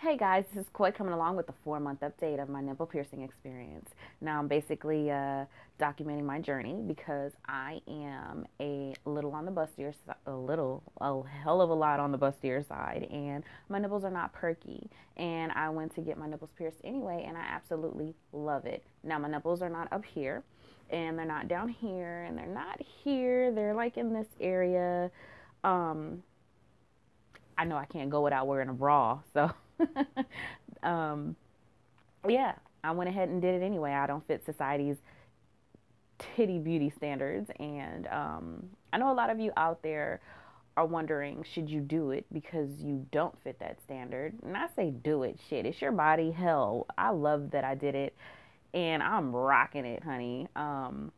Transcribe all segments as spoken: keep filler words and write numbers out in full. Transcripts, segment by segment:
Hey guys, this is Koi coming along with the four-month update of my nipple piercing experience. Now I'm basically uh, documenting my journey because I am a little on the bustier, a little, a hell of a lot on the bustier side, and my nipples are not perky. And I went to get my nipples pierced anyway, and I absolutely love it. Now my nipples are not up here, and they're not down here, and they're not here. They're like in this area. Um, I know I can't go without wearing a bra, so. um, yeah, I went ahead and did it anyway. I don't fit society's titty beauty standards. And um, I know a lot of you out there are wondering, should you do it because you don't fit that standard? And I say do it. Shit, it's your body. Hell, I love that I did it. And I'm rocking it, honey. Um,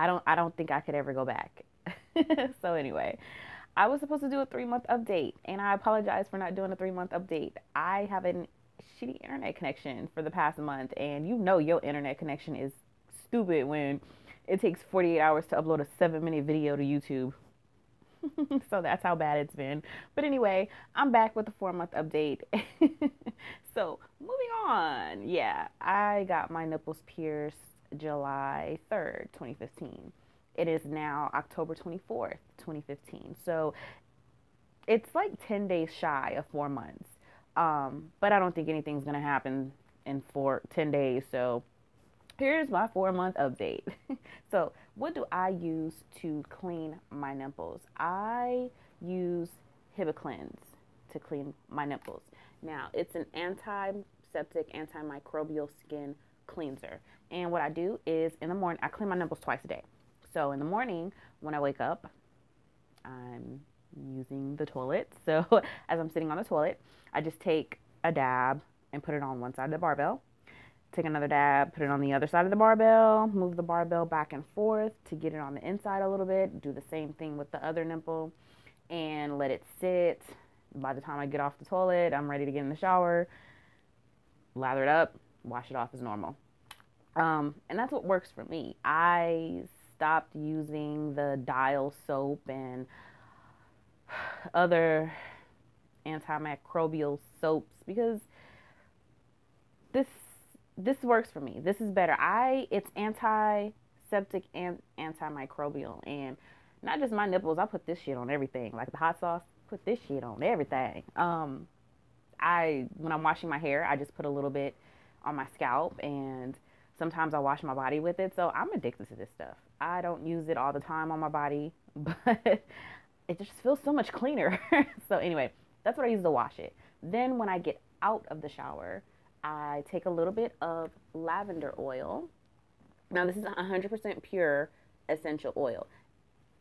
I don't, I don't think I could ever go back. So anyway, I was supposed to do a three-month update, and I apologize for not doing a three-month update. I have a shitty internet connection for the past month, and you know your internet connection is stupid when it takes forty-eight hours to upload a seven-minute video to YouTube. So that's how bad it's been. But anyway, I'm back with the four-month update. So moving on. Yeah, I got my nipples pierced July third, twenty fifteen. It is now October twenty-fourth, twenty fifteen. So it's like ten days shy of four months. Um, but I don't think anything's going to happen in four, ten days. So here's my four month update. So what do I use to clean my nipples? I use Hibiclens to clean my nipples. Now it's an antiseptic, antimicrobial skin cleanser. And what I do is in the morning, I clean my nipples twice a day. So in the morning, when I wake up, I'm using the toilet. So as I'm sitting on the toilet, I just take a dab and put it on one side of the barbell. Take another dab, put it on the other side of the barbell, move the barbell back and forth to get it on the inside a little bit. Do the same thing with the other nipple and let it sit. By the time I get off the toilet, I'm ready to get in the shower, lather it up, wash it off as normal. Um, and that's what works for me. I stopped using the Dial soap and other antimicrobial soaps because this this works for me. This is better. I it's antiseptic and antimicrobial, and not just my nipples. I put this shit on everything. Like the hot sauce, put this shit on everything. Um, I when I'm washing my hair, I just put a little bit on my scalp, and sometimes I wash my body with it. So I'm addicted to this stuff. I don't use it all the time on my body, but it just feels so much cleaner. So anyway, that's what I use to wash it. Then when I get out of the shower, I take a little bit of lavender oil. Now this is one hundred percent pure essential oil.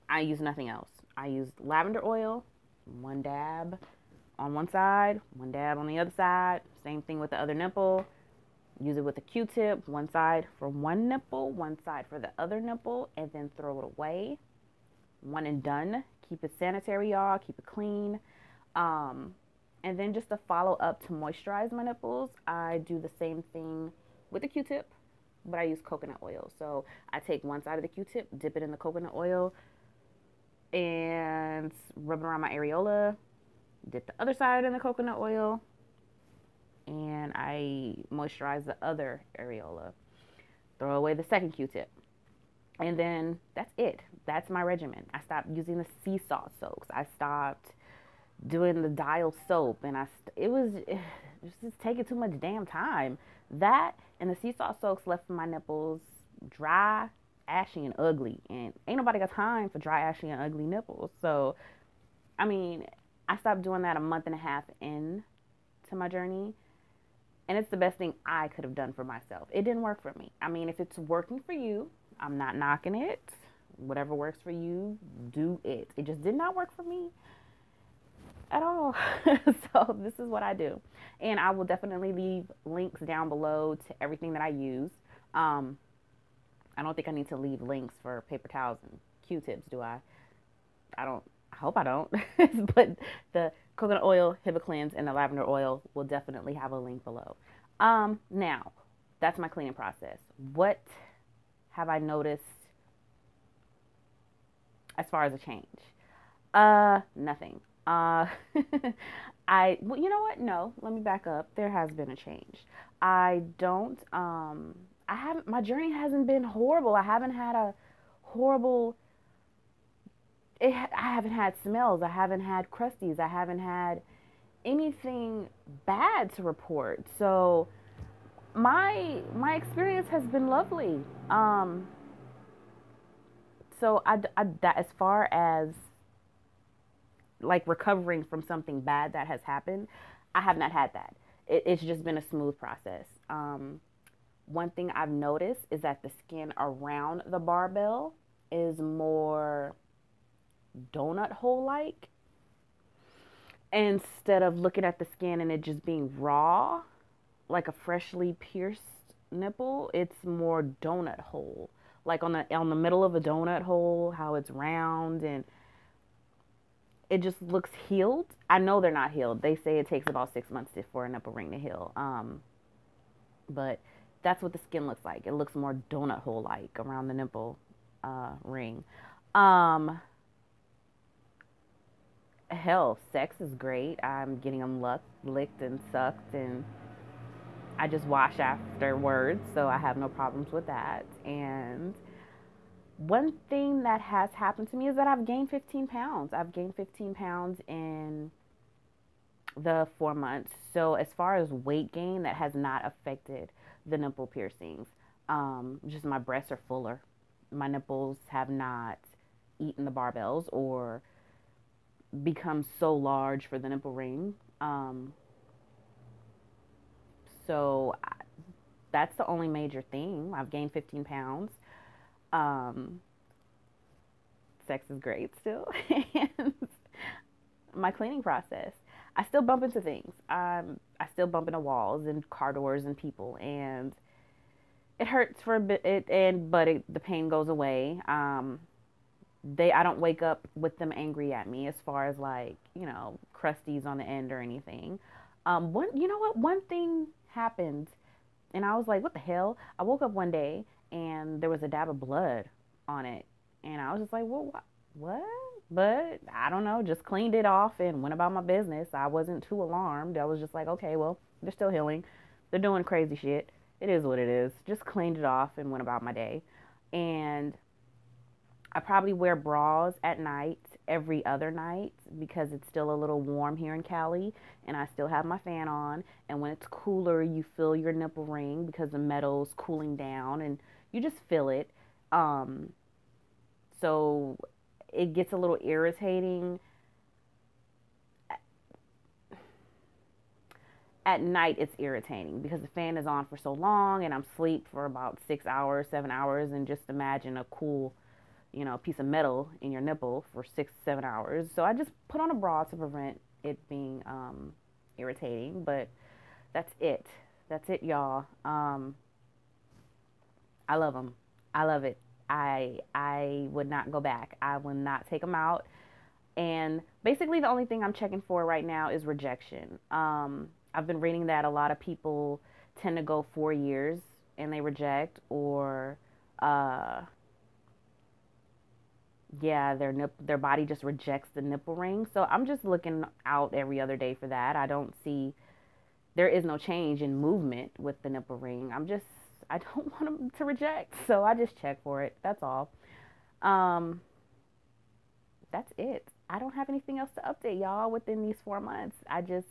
I use nothing else. I use lavender oil, one dab on one side, one dab on the other side. Same thing with the other nipple. Use it with a Q-tip, one side for one nipple, one side for the other nipple, and then throw it away. One and done. Keep it sanitary, y'all. Keep it clean. Um, and then just to follow up to moisturize my nipples, I do the same thing with a Q-tip, but I use coconut oil. So I take one side of the Q-tip, dip it in the coconut oil, and rub it around my areola. Dip the other side in the coconut oil, and I moisturize the other areola. Throw away the second Q-tip. And then that's it. That's my regimen. I stopped using the sea salt soaks. I stopped doing the Dial soap. And I st it was it was just taking too much damn time. That and the sea salt soaks left my nipples dry, ashy, and ugly. And ain't nobody got time for dry, ashy, and ugly nipples. So, I mean, I stopped doing that a month and a half in to my journey. And it's the best thing I could have done for myself. It didn't work for me. I mean, if it's working for you, I'm not knocking it. Whatever works for you, do it. It just did not work for me at all. So this is what I do. And I will definitely leave links down below to everything that I use. Um, I don't think I need to leave links for paper towels and Q-tips, do I? I don't. I hope I don't. But the coconut oil, Hibiclens, and the lavender oil will definitely have a link below. Um, now, that's my cleaning process. What have I noticed as far as a change? Uh, nothing. Uh, I, well, you know what? No, let me back up. There has been a change. I don't, um, I haven't, my journey hasn't been horrible. I haven't had a horrible, it, I haven't had smells. I haven't had crusties. I haven't had anything bad to report. So my, my experience has been lovely. Um, so I, I that, as far as like recovering from something bad that has happened, I have not had that. It, it's just been a smooth process. Um, one thing I've noticed is that the skin around the barbell is more donut hole-like. Instead of looking at the skin and it just being raw, like a freshly pierced nipple, it's more donut hole. Like on the, on the middle of a donut hole, how it's round and it just looks healed. I know they're not healed. They say it takes about six months for a nipple ring to heal. Um, but that's what the skin looks like. It looks more donut hole-like around the nipple uh, ring. Um, hell, sex is great. I'm getting them lucked, licked and sucked. And I just wash afterwards, so I have no problems with that. And one thing that has happened to me is that I've gained fifteen pounds. I've gained fifteen pounds in the four months. So as far as weight gain, that has not affected the nipple piercings. Um, just my breasts are fuller. My nipples have not eaten the barbells or become so large for the nipple ring. Um, so I, that's the only major thing. I've gained fifteen pounds. Um, sex is great still, and my cleaning process. I still bump into things. Um, I still bump into walls and car doors and people, and it hurts for a bit, it, and, but it, the pain goes away. Um, they, I don't wake up with them angry at me as far as like, you know, crusties on the end or anything. Um, one, you know what? One thing happened and I was like, what the hell? I woke up one day and there was a dab of blood on it. And I was just like, well, what? what? But I don't know, just cleaned it off and went about my business. I wasn't too alarmed. I was just like, okay, well, they're still healing. They're doing crazy shit. It is what it is. Just cleaned it off and went about my day. And I probably wear bras at night, every other night, because it's still a little warm here in Cali. And I still have my fan on. And when it's cooler, you feel your nipple ring because the metal's cooling down. And you just feel it. Um, so it gets a little irritating. At night, it's irritating because the fan is on for so long and I'm asleep for about six hours, seven hours. And just imagine a cool, you know, piece of metal in your nipple for six, seven hours. So I just put on a bra to prevent it being um, irritating. But that's it. That's it, y'all. Um, I love them. I love it. I I would not go back. I will not take them out. And basically the only thing I'm checking for right now is rejection. Um, I've been reading that a lot of people tend to go four years and they reject, or uh, yeah, their nip, their body just rejects the nipple ring. So I'm just looking out every other day for that. I don't see, there is no change in movement with the nipple ring. I'm just, I don't want them to reject, so I just check for it. That's all. Um, that's it. I don't have anything else to update y'all within these four months. I just,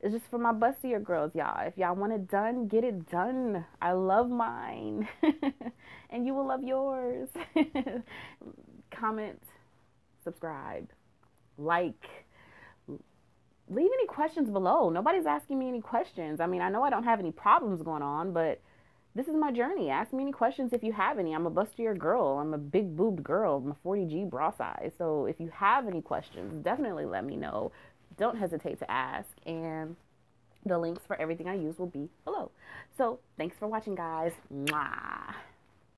it's just for my bustier girls, y'all. If y'all want it done, get it done. I love mine, and you will love yours. Comment, subscribe, like. Leave any questions below. Nobody's asking me any questions. I mean, I know I don't have any problems going on, but this is my journey. Ask me any questions if you have any. I'm a bustier girl. I'm a big boobed girl. I'm a forty G bra size. So if you have any questions, definitely let me know. Don't hesitate to ask. And the links for everything I use will be below. So thanks for watching, guys. Mwah.